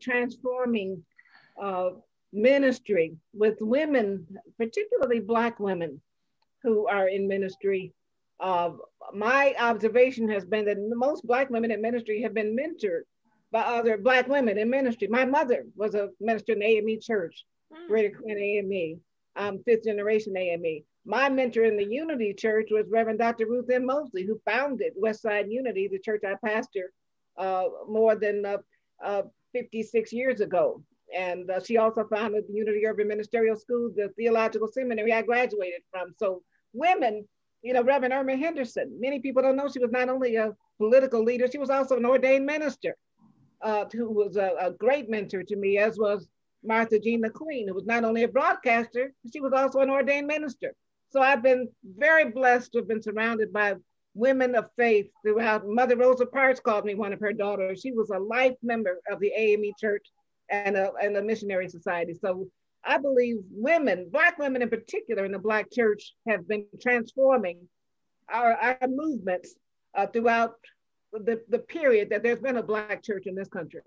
transforming ministry with women, particularly Black women who are in ministry. My observation has been that most Black women in ministry have been mentored by other Black women in ministry. My mother was a minister in the AME Church, Greater Queen AME, fifth generation AME. My mentor in the Unity Church was Reverend Dr. Ruth M. Mosley, who founded West Side Unity, the church I pastor more than 56 years ago. And she also founded the Unity Urban Ministerial School, the theological seminary I graduated from. So women, you know, Reverend Irma Henderson, many people don't know she was not only a political leader, she was also an ordained minister who was a great mentor to me, as was Martha Jean McQueen, who was not only a broadcaster, she was also an ordained minister. So I've been very blessed to have been surrounded by women of faith throughout. Mother Rosa Parks called me one of her daughters. She was a life member of the AME Church and the Missionary Society. So I believe women, Black women in particular in the Black church, have been transforming our movements throughout the period that there's been a Black church in this country.